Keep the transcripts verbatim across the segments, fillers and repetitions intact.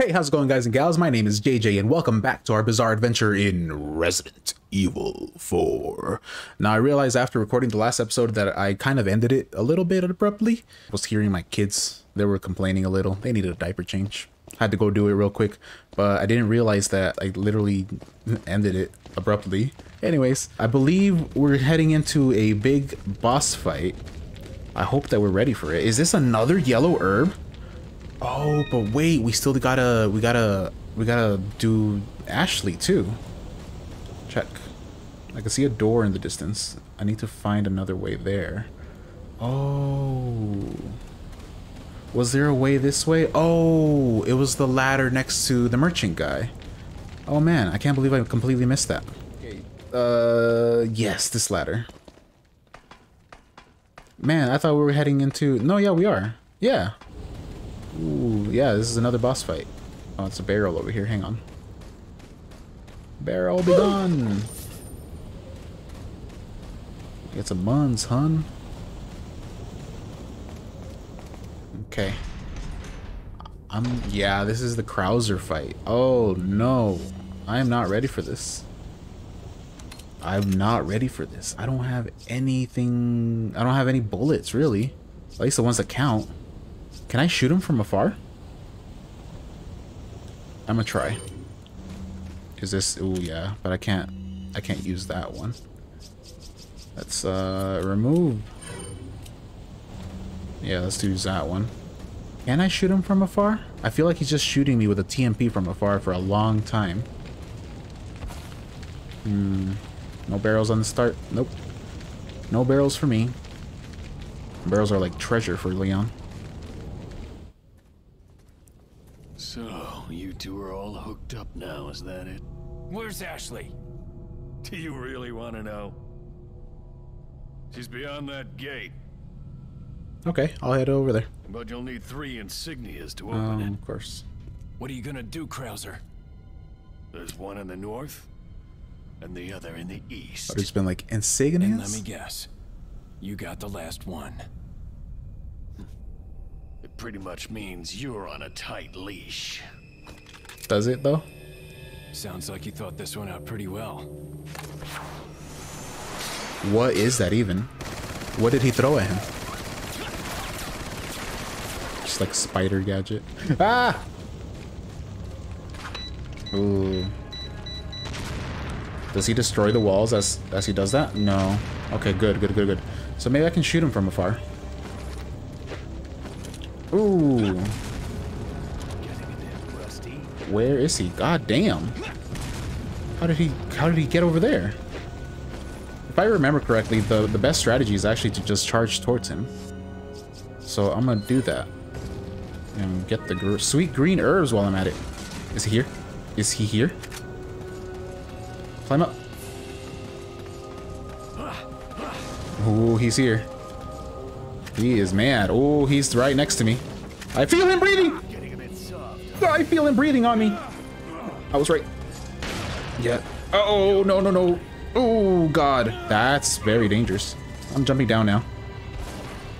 Hey, how's it going, guys and gals? My name is J J, and welcome back to our bizarre adventure in Resident Evil four. Now, I realized after recording the last episode that I kind of ended it a little bit abruptly. I was hearing my kids. They were complaining a little. They needed a diaper change. Had to go do it real quick, but I didn't realize that I literally ended it abruptly. Anyways, I believe we're heading into a big boss fight. I hope that we're ready for it. Is this another yellow herb? Oh, but wait, we still gotta, we gotta, we gotta do Ashley too. Check. I can see a door in the distance. I need to find another way there. Oh. Was there a way this way? Oh, it was the ladder next to the merchant guy. Oh man, I can't believe I completely missed that. Okay. Uh, yes, this ladder. Man, I thought we were heading into, no, yeah, we are. Yeah. Ooh, yeah, this is another boss fight. Oh, it's a barrel over here. Hang on. Barrel be gone. Get some muns, hun. Okay. I'm, yeah, this is the Krauser fight. Oh, no. I am not ready for this. I'm not ready for this. I don't have anything. I don't have any bullets, really. At least the ones that count. Can I shoot him from afar? I'm gonna try. Is this? Oh yeah, but I can't. I can't use that one. Let's uh, remove. Yeah, let's use that one. Can I shoot him from afar? I feel like he's just shooting me with a T M P from afar for a long time. Hmm. No barrels on the start. Nope. No barrels for me. Barrels are like treasure for Leon. So, you two are all hooked up now, is that it? Where's Ashley? Do you really want to know? She's beyond that gate. Okay, I'll head over there. But you'll need three insignias to open um, it. Of course. What are you gonna do, Krauser? There's one in the north, and the other in the east. There's been like insignias? And let me guess. You got the last one. Pretty much means you're on a tight leash. Does it though? Sounds like you thought this one out pretty well. What is that even? What did he throw at him? Just like spider gadget. Ah! Ooh. Does he destroy the walls as as he does that? No. Okay, good, good, good, good. So maybe I can shoot him from afar. Ooh. Where is he? God damn. How did he how did he get over there? If I remember correctly, the, the best strategy is actually to just charge towards him. So I'm gonna do that. And get the gr sweet green herbs while I'm at it. Is he here? Is he here? Climb up. Ooh, he's here. He is mad. Oh, he's right next to me. I feel him breathing. I feel him breathing on me. I was right. Yeah. Oh, no, no, no. Oh, God. That's very dangerous. I'm jumping down now.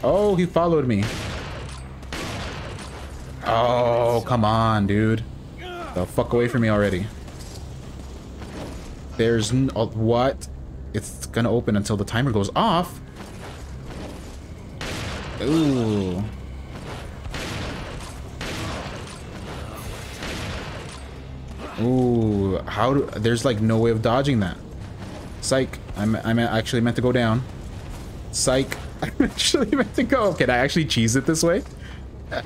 Oh, he followed me. Oh, come on, dude. The fuck away from me already. There's n- uh, what? It's gonna open until the timer goes off. Ooh. Ooh. How do... There's like no way of dodging that. Psych. I'm, I'm actually meant to go down. Psych. I'm actually meant to go. Can I actually cheese it this way?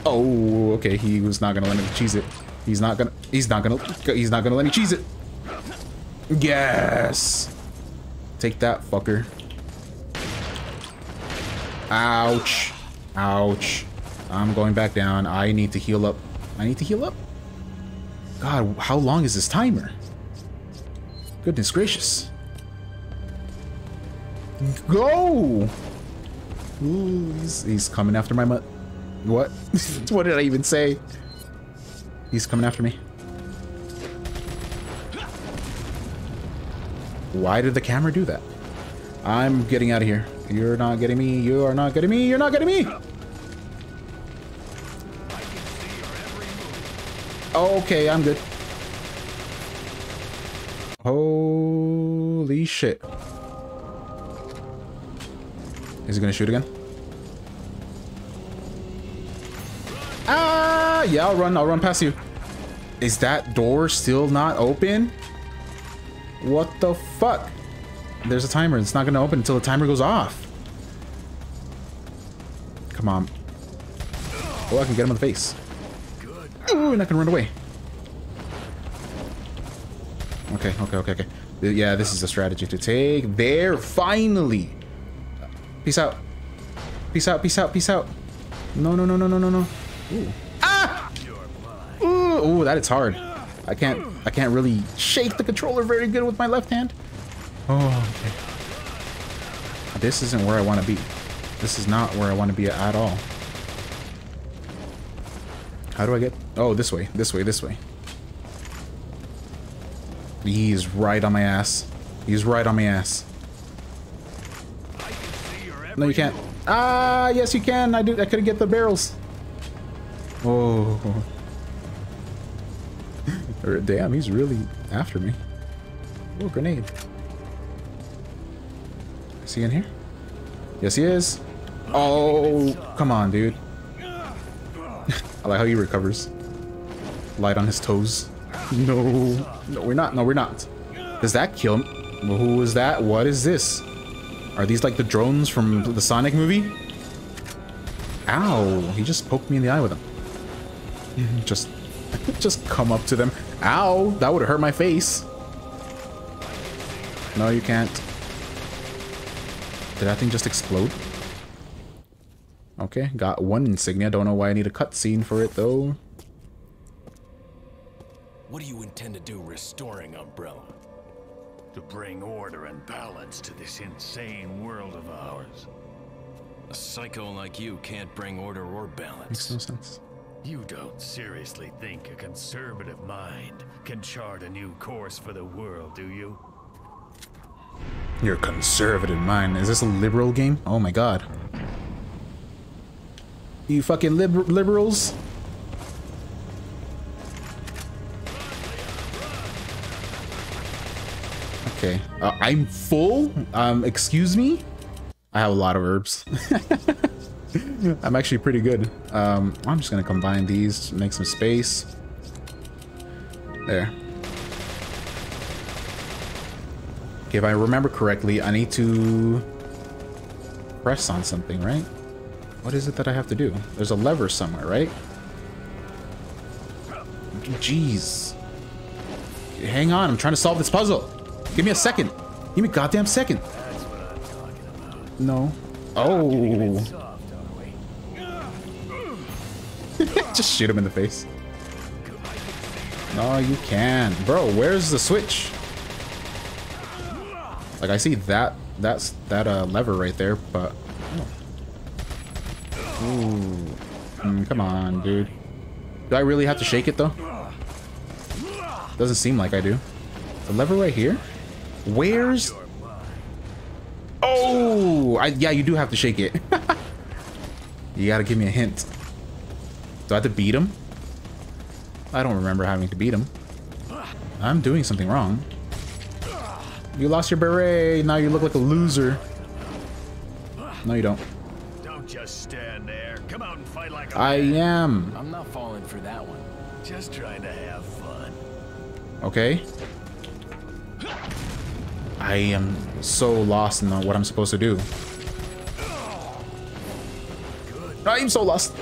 Oh, okay. He was not going to let me cheese it. He's not going to... He's not going to... He's not going to let me cheese it. Yes. Take that, fucker. Ouch. Ouch. I'm going back down. I need to heal up. I need to heal up. God, how long is this timer? Goodness gracious. Go! Ooh, he's, he's coming after my mutt. What? What did I even say? He's coming after me. Why did the camera do that? I'm getting out of here. You're not getting me. You are not getting me. You're not getting me. Okay, I'm good. Holy shit. Is he gonna shoot again? Ah, yeah, I'll run. I'll run past you. Is that door still not open? What the fuck? There's a timer. It's not gonna open until the timer goes off. Come on. Oh, I can get him in the face. Ooh, and I can run away. Okay, okay, okay, okay. Yeah, this is a strategy to take. There, finally. Peace out. Peace out, peace out, peace out. No, no, no, no, no, no, no. Ooh. Ah! Ooh, ooh, that is hard. I can't, I can't really shake the controller very good with my left hand. Oh, okay. This isn't where I want to be. This is not where I want to be at all. How do I get... Oh, this way, this way, this way. He is right on my ass. He's right on my ass. No, you can't. Ah, yes, you can. I do. I couldn't get the barrels. Oh. Damn, he's really after me. Oh, grenade. Is he in here? Yes, he is. Oh, come on, dude. I like how he recovers. Light on his toes. No. No, we're not. No, we're not. Does that kill him? Who is that? What is this? Are these like the drones from the Sonic movie? Ow, he just poked me in the eye with them. Just, just come up to them. Ow, that would have hurt my face. No, you can't. Did that thing just explode? Okay, got one insignia. Don't know why I need a cutscene for it though. What do you intend to do restoring Umbrella? To bring order and balance to this insane world of ours. A psycho like you can't bring order or balance. Makes no sense. You don't seriously think a conservative mind can chart a new course for the world, do you? Your conservative mind. Is this a liberal game? Oh my god. You fucking liber liberals? Okay. Uh, I'm full? Um, excuse me? I have a lot of herbs. I'm actually pretty good. Um, I'm just gonna combine these, make some space. There. Okay, if I remember correctly, I need to press on something, right? What is it that I have to do? There's a lever somewhere, right? Jeez. Hang on, I'm trying to solve this puzzle. Give me a second. Give me a goddamn second. That's what I'm talking about. No. Oh. Soft, just shoot him in the face. No, you can. Bro, where's the switch? Like, I see that, that's, that uh, lever right there, but... Oh. Ooh. Mm, come on, dude. Do I really have to shake it, though? Doesn't seem like I do. The lever right here? Where's... Oh! I, yeah, you do have to shake it. You gotta give me a hint. Do I have to beat him? I don't remember having to beat him. I'm doing something wrong. You lost your beret. Now you look like a loser. No, you don't. Don't just stand there. Come out and fight like a I man. am. I'm not falling for that one. Just trying to have fun. Okay. I am so lost in what I'm supposed to do. I am so lost.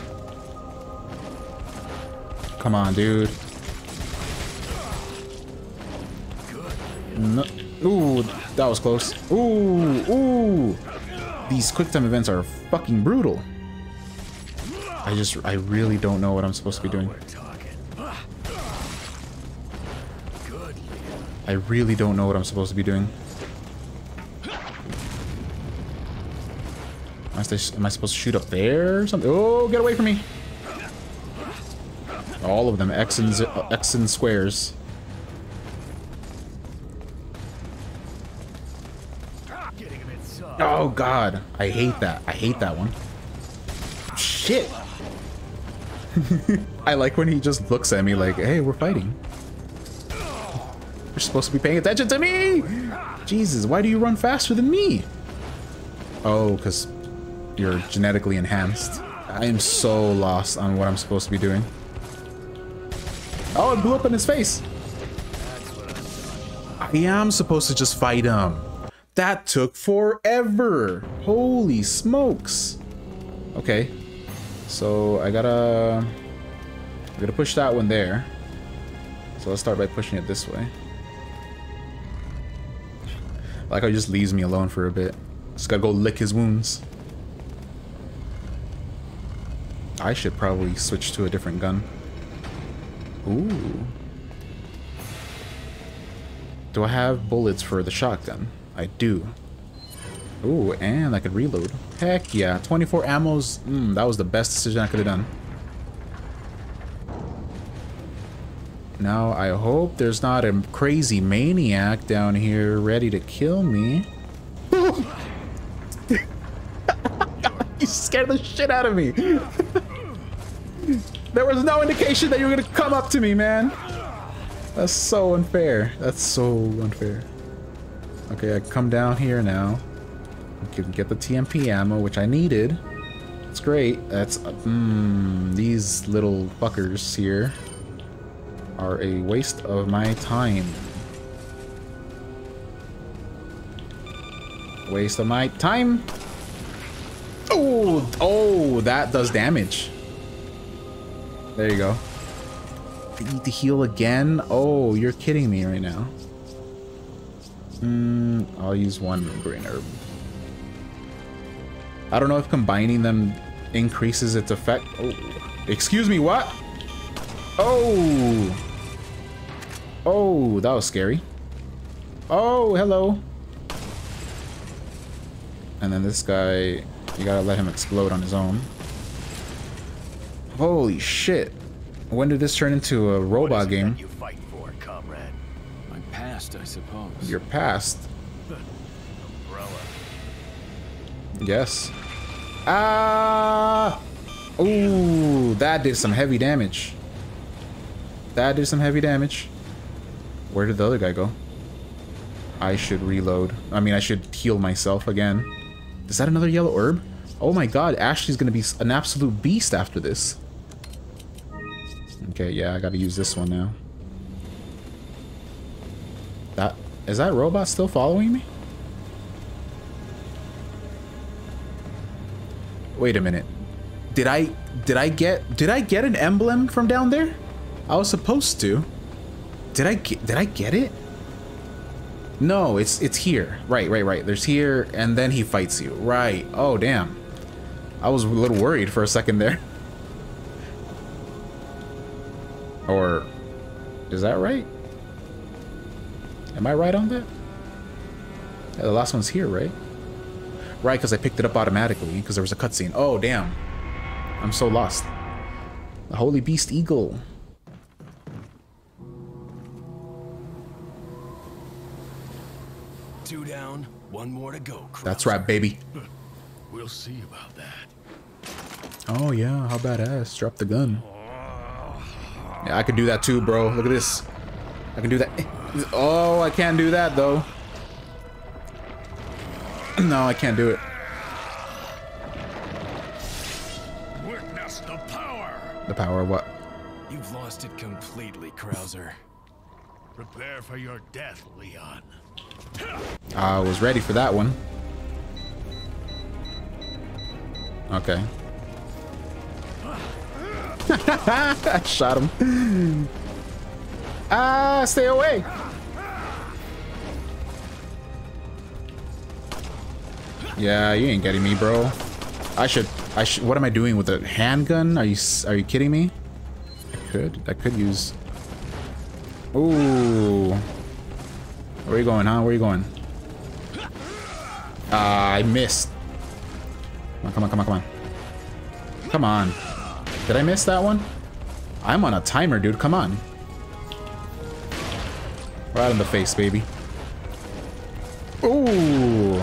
Come on, dude. No. Ooh, that was close. Ooh, ooh. These quick-time events are fucking brutal. I just, I really don't know what I'm supposed to be doing. I really don't know what I'm supposed to be doing. Am I supposed to shoot up there or something? Oh, get away from me. All of them. X and, Z X and squares. Oh, God. I hate that. I hate that one. Shit. I like when he just looks at me like, hey, we're fighting. You're supposed to be paying attention to me! Jesus, why do you run faster than me? Oh, because you're genetically enhanced. I am so lost on what I'm supposed to be doing. Oh, it blew up in his face! I am supposed to just fight him. That took forever! Holy smokes! Okay. So, I gotta... I gotta push that one there. So let's start by pushing it this way. Like how he just leaves me alone for a bit. Just gotta go lick his wounds. I should probably switch to a different gun. Ooh. Do I have bullets for the shotgun? I do. Ooh, and I could reload. Heck yeah, twenty-four ammos. Mm, that was the best decision I could have done. Now, I hope there's not a crazy maniac down here ready to kill me. You scared the shit out of me. There was no indication that you were going to come up to me, man. That's so unfair. That's so unfair. Okay, I come down here now. I can get the T M P ammo, which I needed. That's great. That's... Mmm... Uh, these little fuckers here are a waste of my time. Waste of my time. Oh, oh, that does damage. There you go. I need to heal again. Oh, you're kidding me right now. Hmm. I'll use one green herb. I don't know if combining them increases its effect. Oh, excuse me. What? Oh. Oh, that was scary. Oh, hello. And then this guy, you gotta let him explode on his own. Holy shit. When did this turn into a robot game? What is it that you fight for, comrade? My past, I suppose. Your past? Umbrella. Yes. Ah! Ooh, that did some heavy damage. That did some heavy damage. Where did the other guy go? I should reload. I mean, I should heal myself again. Is that another yellow herb? Oh my god, Ashley's gonna be an absolute beast after this. Okay, yeah, I gotta use this one now. That... Is that robot still following me? Wait a minute. Did I... Did I get... Did I get an emblem from down there? I was supposed to. Did I get, did I get it? No, it's it's here. Right, right, right. There's here, and then he fights you. Right. Oh, damn. I was a little worried for a second there. Or... Is that right? Am I right on that? Yeah, the last one's here, right? Right, because I picked it up automatically, because there was a cutscene. Oh, damn. I'm so lost. The Holy Beast Eagle. Two down, one more to go, Krauser. That's right, baby. We'll see about that. Oh yeah, how badass. Drop the gun. Yeah, I could do that too, bro. Look at this. I can do that. Oh, I can't do that though. No, I can't do it. Witness the power. The power of what? You've lost it completely, Krauser. Prepare for your death, Leon. I was ready for that one. Okay. I shot him. Ah, stay away. Yeah, you ain't getting me, bro. I should. I should. What am I doing with a handgun? Are you? Are you kidding me? I could. I could use. Ooh. Where you going, huh? Where you going? Ah, uh, I missed. Come on, come on, come on, come on. Come on. Did I miss that one? I'm on a timer, dude. Come on. Right in the face, baby. Ooh.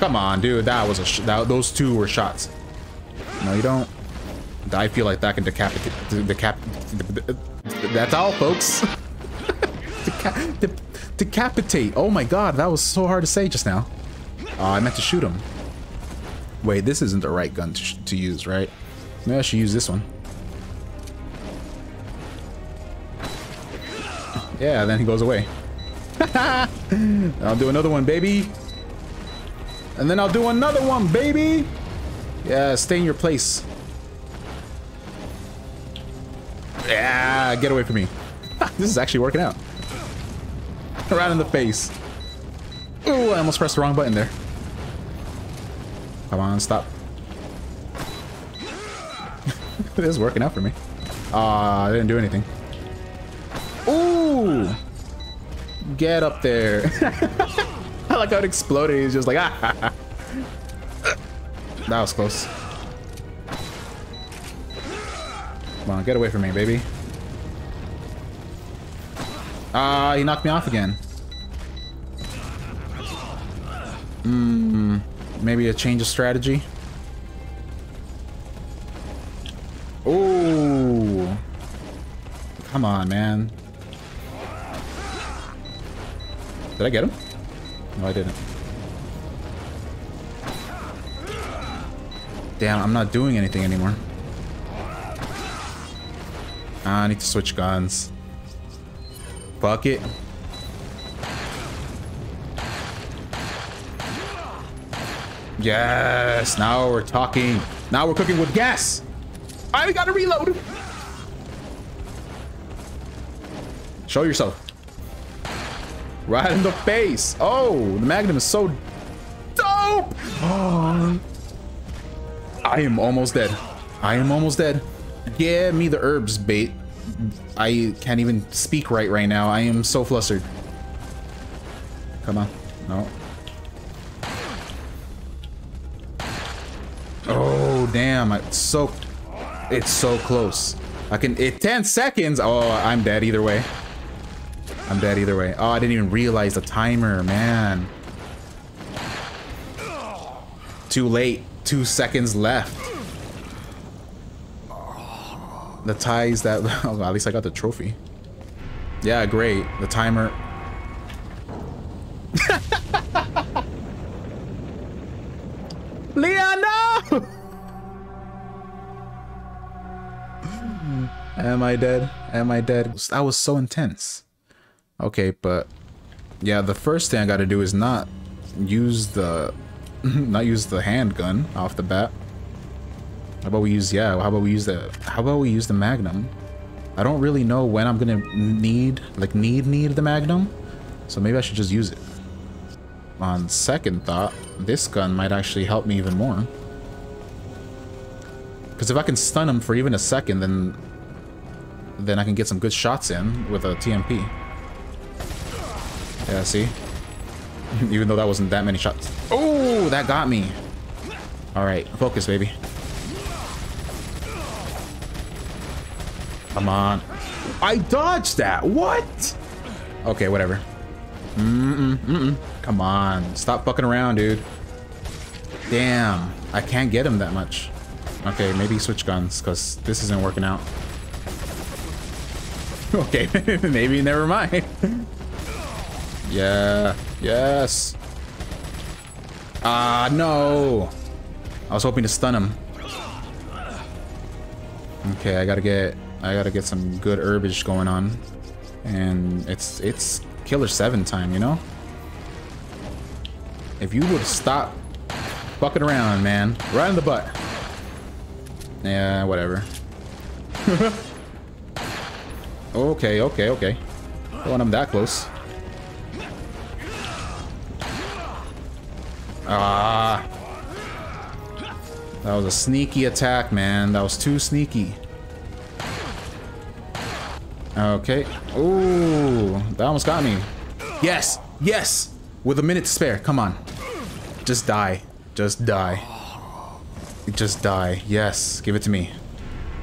Come on, dude. That was a sh that, those two were shots. No, you don't. I feel like that can decapitate. Decap. That's all, folks. Deca de decapitate. Oh my god, that was so hard to say just now. Uh, I meant to shoot him. Wait, this isn't the right gun to, sh to use, right? Maybe I should use this one. Yeah, then he goes away. I'll do another one, baby. And then I'll do another one, baby. Yeah, stay in your place. Yeah, get away from me. This is actually working out. Right in the face. Ooh, I almost pressed the wrong button there. Come on, stop. This is working out for me. Ah, uh, I didn't do anything. Ooh! Get up there. I like how it exploded. He's just like, ah. That was close. Come on, get away from me, baby. Ah, uh, he knocked me off again. Hmm. Maybe a change of strategy. Ooh. Come on, man. Did I get him? No, I didn't. Damn, I'm not doing anything anymore. Ah, I need to switch guns. Fuck it. Yes, now we're talking. Now we're cooking with gas. I gotta reload. Show yourself. Right in the face. Oh, the Magnum is so dope. Oh. I am almost dead. I am almost dead. Give me the herbs, bait. I can't even speak right right now. I am so flustered. Come on. No. Oh, damn. It's so, it's so close. I can, it's ten seconds. Oh, I'm dead either way. I'm dead either way. Oh, I didn't even realize the timer, man. Too late. Two seconds left. The ties that, oh, at least I got the trophy. Yeah, great. The timer. Leon, no! Am I dead? Am I dead? That was so intense. Okay, but yeah, the first thing I gotta do is not use the not use the handgun off the bat. How about we use, yeah, how about we use the, how about we use the Magnum? I don't really know when I'm gonna need, like need, need the Magnum. So maybe I should just use it. On second thought, this gun might actually help me even more. Because if I can stun him for even a second, then, then I can get some good shots in with a T M P. Yeah, see? Even though that wasn't that many shots. Oh, that got me. All right, focus, baby. Come on. I dodged that. What? Okay, whatever. Mm-mm, mm-mm. Come on. Stop fucking around, dude. Damn. I can't get him that much. Okay, maybe switch guns, because this isn't working out. Okay, maybe never mind. Yeah. Yes. Ah, uh, no. I was hoping to stun him. Okay, I gotta get... I gotta get some good herbage going on, and it's it's killer seven time, you know. If you would stop fucking around, man, right in the butt. Yeah, whatever. okay, okay, okay. Don't want him that close. Ah, that was a sneaky attack, man. That was too sneaky. Okay. Ooh, that almost got me. Yes, yes. With a minute to spare, come on. Just die. Just die. Just die. Yes, give it to me.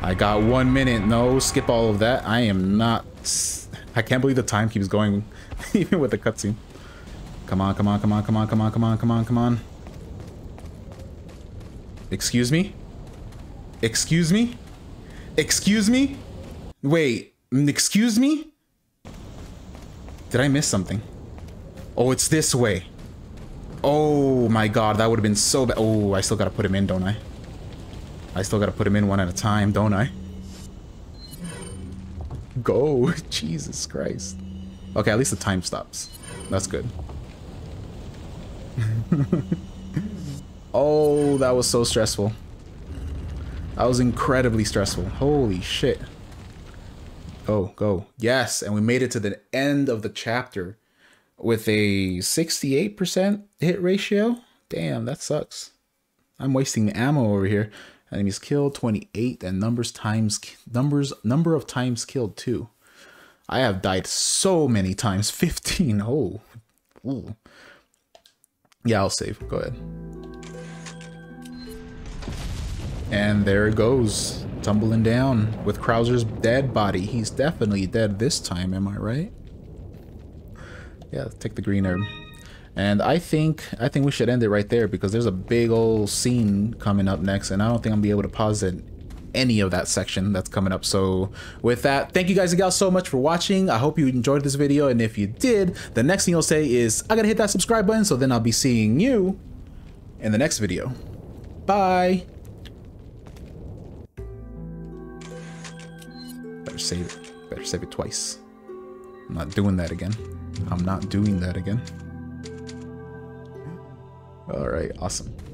I got one minute. No, skip all of that. I am not. I can't believe the time keeps going, even with the cutscene. Come on, come on, come on, come on, come on, come on, come on, come on. Excuse me? Excuse me? Excuse me? Wait, excuse me? Did I miss something? Oh, it's this way. Oh my God, that would have been so bad. Oh, I still gotta put him in, don't I? I still gotta put him in one at a time, don't I? Go, Jesus Christ. Okay, at least the time stops. That's good. Oh, that was so stressful. That was incredibly stressful. Holy shit. Go, go. Yes, and we made it to the end of the chapter with a sixty-eight percent hit ratio. Damn, that sucks. I'm wasting the ammo over here. Enemies killed twenty-eight and numbers times numbers number of times killed too. I have died so many times, fifteen. Oh, ooh. Yeah, I'll save. Go ahead. And there it goes, tumbling down with Krauser's dead body. He's definitely dead this time. Am I right? Yeah, take the green herb. And I think I think we should end it right there because there's a big old scene coming up next, and I don't think I'm gonna be able to pause it. Any of that section that's coming up. So with that, thank you guys and gals so much for watching. I hope you enjoyed this video, and if you did, the next thing you'll say is I gotta hit that subscribe button. So then I'll be seeing you in the next video. Bye. Better save it. Better save it twice. I'm not doing that again. I'm not doing that again. All right, awesome.